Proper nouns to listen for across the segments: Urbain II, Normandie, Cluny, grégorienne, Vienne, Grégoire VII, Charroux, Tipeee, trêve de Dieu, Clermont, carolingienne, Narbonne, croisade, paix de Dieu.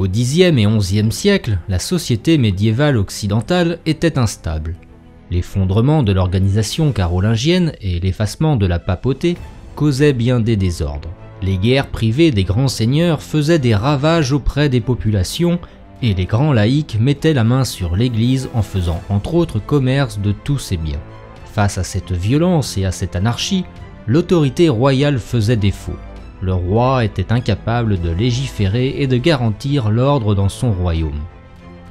Au Xe et XIe siècle, la société médiévale occidentale était instable. L'effondrement de l'organisation carolingienne et l'effacement de la papauté causaient bien des désordres. Les guerres privées des grands seigneurs faisaient des ravages auprès des populations et les grands laïcs mettaient la main sur l'Église en faisant entre autres commerce de tous ses biens. Face à cette violence et à cette anarchie, l'autorité royale faisait défaut. Le roi était incapable de légiférer et de garantir l'ordre dans son royaume.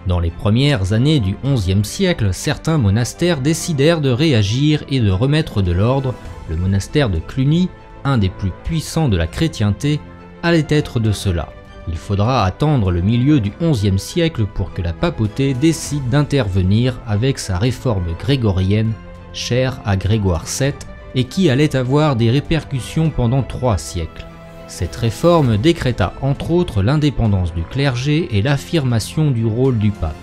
Dans les premières années du XIe siècle, certains monastères décidèrent de réagir et de remettre de l'ordre. Le monastère de Cluny, un des plus puissants de la chrétienté, allait être de cela. Il faudra attendre le milieu du XIe siècle pour que la papauté décide d'intervenir avec sa réforme grégorienne, chère à Grégoire VII, et qui allait avoir des répercussions pendant 3 siècles. Cette réforme décréta entre autres l'indépendance du clergé et l'affirmation du rôle du pape.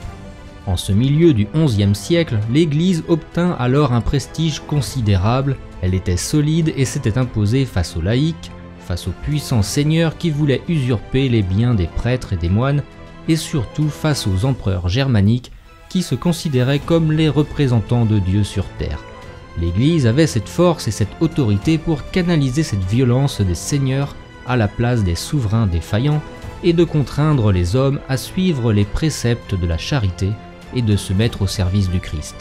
En ce milieu du XIe siècle, l'Église obtint alors un prestige considérable, elle était solide et s'était imposée face aux laïcs, face aux puissants seigneurs qui voulaient usurper les biens des prêtres et des moines, et surtout face aux empereurs germaniques qui se considéraient comme les représentants de Dieu sur terre. L'Église avait cette force et cette autorité pour canaliser cette violence des seigneurs à la place des souverains défaillants et de contraindre les hommes à suivre les préceptes de la charité et de se mettre au service du Christ.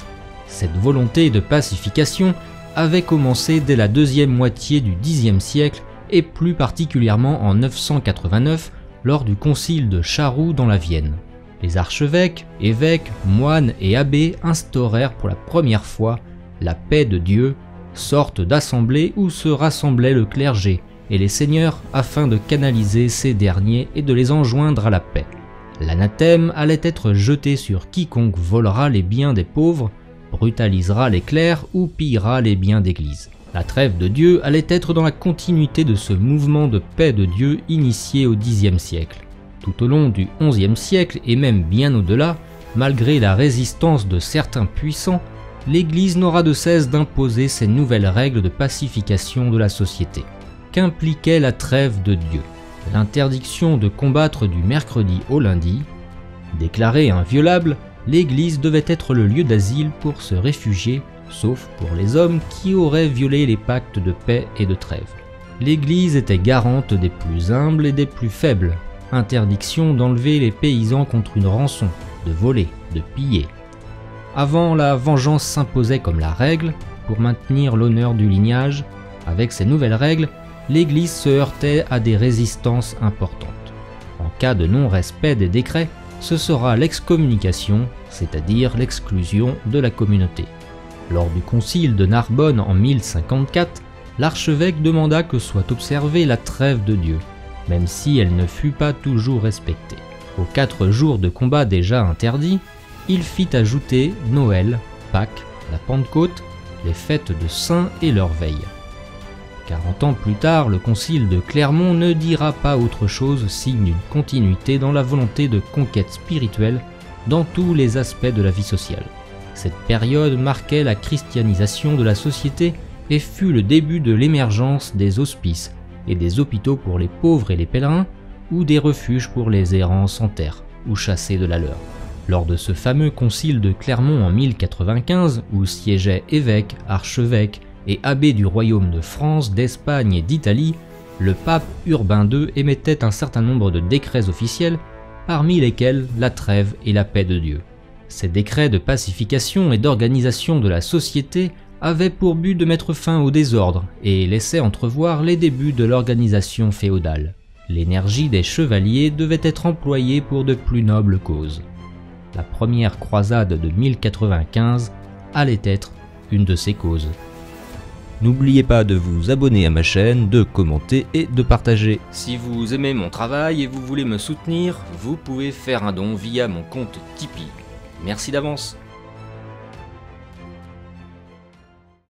Cette volonté de pacification avait commencé dès la deuxième moitié du Xe siècle et plus particulièrement en 989 lors du concile de Charroux dans la Vienne. Les archevêques, évêques, moines et abbés instaurèrent pour la première fois la paix de Dieu, sorte d'assemblée où se rassemblait le clergé et les seigneurs afin de canaliser ces derniers et de les enjoindre à la paix. L'anathème allait être jeté sur quiconque volera les biens des pauvres, brutalisera les clercs ou pillera les biens d'église. La trêve de Dieu allait être dans la continuité de ce mouvement de paix de Dieu initié au Xe siècle. Tout au long du XIe siècle et même bien au-delà, malgré la résistance de certains puissants, l'Église n'aura de cesse d'imposer ces nouvelles règles de pacification de la société. Qu'impliquait la trêve de Dieu? L'interdiction de combattre du mercredi au lundi. Déclarée inviolable, l'Église devait être le lieu d'asile pour se réfugier, sauf pour les hommes qui auraient violé les pactes de paix et de trêve. L'Église était garante des plus humbles et des plus faibles. Interdiction d'enlever les paysans contre une rançon, de voler, de piller. Avant, la vengeance s'imposait comme la règle pour maintenir l'honneur du lignage. Avec ces nouvelles règles, l'Église se heurtait à des résistances importantes. En cas de non-respect des décrets, ce sera l'excommunication, c'est-à-dire l'exclusion de la communauté. Lors du concile de Narbonne en 1054, l'archevêque demanda que soit observée la trêve de Dieu, même si elle ne fut pas toujours respectée. Aux 4 jours de combat déjà interdits, il fit ajouter Noël, Pâques, la Pentecôte, les fêtes de saints et leur veille. 40 ans plus tard, le concile de Clermont ne dira pas autre chose, signe d'une continuité dans la volonté de conquête spirituelle dans tous les aspects de la vie sociale. Cette période marquait la christianisation de la société et fut le début de l'émergence des hospices et des hôpitaux pour les pauvres et les pèlerins, ou des refuges pour les errants sans terre ou chassés de la leur. Lors de ce fameux concile de Clermont en 1095, où siégeaient évêques, archevêques et abbés du royaume de France, d'Espagne et d'Italie, le pape Urbain II émettait un certain nombre de décrets officiels, parmi lesquels la trêve et la paix de Dieu. Ces décrets de pacification et d'organisation de la société avaient pour but de mettre fin au désordre et laissaient entrevoir les débuts de l'organisation féodale. L'énergie des chevaliers devait être employée pour de plus nobles causes. La première croisade de 1095 allait être une de ces causes. N'oubliez pas de vous abonner à ma chaîne, de commenter et de partager. Si vous aimez mon travail et vous voulez me soutenir, vous pouvez faire un don via mon compte Tipeee. Merci d'avance.